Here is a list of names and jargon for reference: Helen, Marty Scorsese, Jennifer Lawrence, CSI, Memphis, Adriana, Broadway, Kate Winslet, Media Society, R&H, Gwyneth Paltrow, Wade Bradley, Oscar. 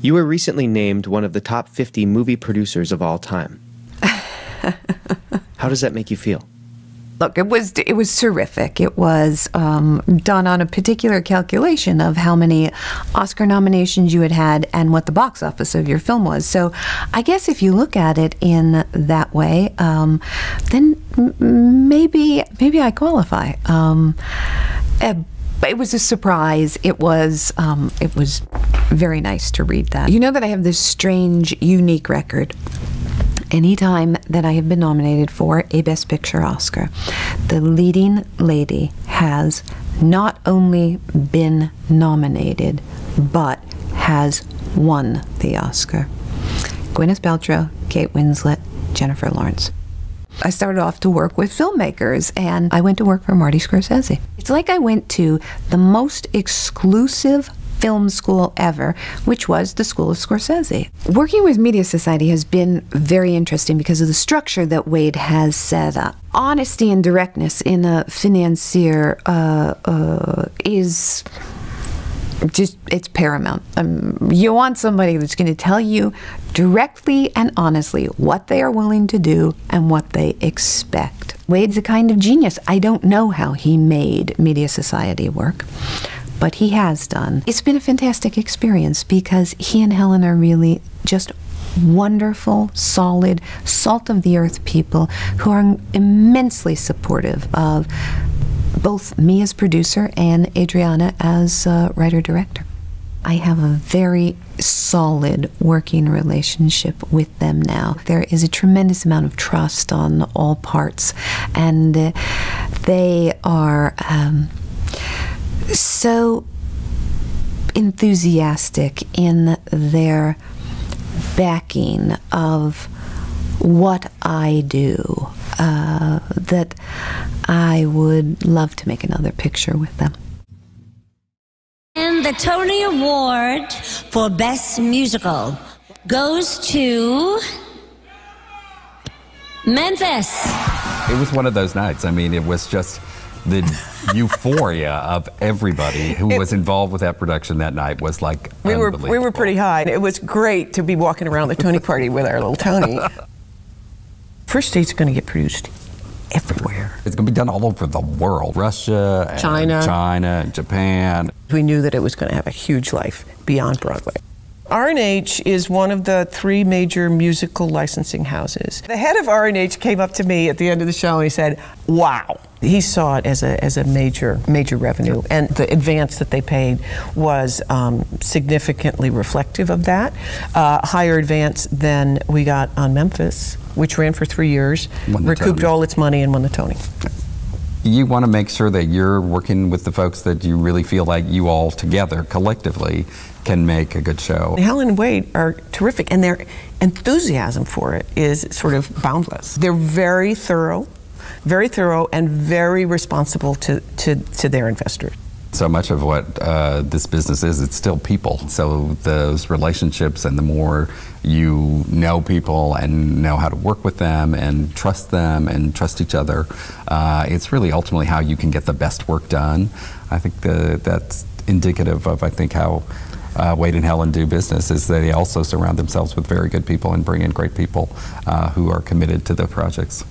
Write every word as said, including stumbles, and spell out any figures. You were recently named one of the top fifty movie producers of all time. How does that make you feel? Look, it was it was terrific. It was um, done on a particular calculation of how many Oscar nominations you had had and what the box office of your film was. So I guess if you look at it in that way, um, then m maybe maybe I qualify. Um, uh, But it was a surprise. It was um, it was very nice to read that. You know that I have this strange, unique record. Anytime that I have been nominated for a Best Picture Oscar, the leading lady has not only been nominated, but has won the Oscar. Gwyneth Paltrow, Kate Winslet, Jennifer Lawrence. I started off to work with filmmakers, and I went to work for Marty Scorsese. It's like I went to the most exclusive film school ever, which was the School of Scorsese. Working with Media Society has been very interesting because of the structure that Wade has set up. Honesty and directness in a financier uh, uh, is just, it's paramount. Um, you want somebody that's going to tell you directly and honestly what they are willing to do and what they expect. Wade's a kind of genius. I don't know how he made Media Society work, but he has done. It's been a fantastic experience because he and Helen are really just wonderful, solid, salt-of-the-earth people who are immensely supportive of both me as producer and Adriana as uh, writer-director. I have a very solid working relationship with them now. There is a tremendous amount of trust on all parts, and uh, they are um, so enthusiastic in their backing of what I do uh, that I would love to make another picture with them. And the Tony Award for Best Musical goes to Memphis. It was one of those nights. I mean, it was just the euphoria of everybody who it, was involved with that production that night was like we were we were pretty high. It was great to be walking around the Tony party with our little Tony. First Date's going to get produced everywhere. It's going to be done all over the world. Russia, and China, China, and Japan. We knew that it was going to have a huge life beyond Broadway. R and H is one of the three major musical licensing houses. The head of R and H came up to me at the end of the show and he said, "Wow." He saw it as a as a major major revenue, and the advance that they paid was um, significantly reflective of that. Uh, higher advance than we got on Memphis, which ran for three years, recouped Tony. all its money, and won the Tony. You want to make sure that you're working with the folks that you really feel like you all together collectively can make a good show. Helen and Wade are terrific, and their enthusiasm for it is sort of boundless. They're very thorough, very thorough, and very responsible to, to, to their investors. So much of what uh, this business is, it's still people. So those relationships, and the more you know people and know how to work with them and trust them and trust each other, uh, it's really ultimately how you can get the best work done. I think the, that's indicative of, I think, how uh, Wade and Helen do business, is they also surround themselves with very good people and bring in great people uh, who are committed to the projects.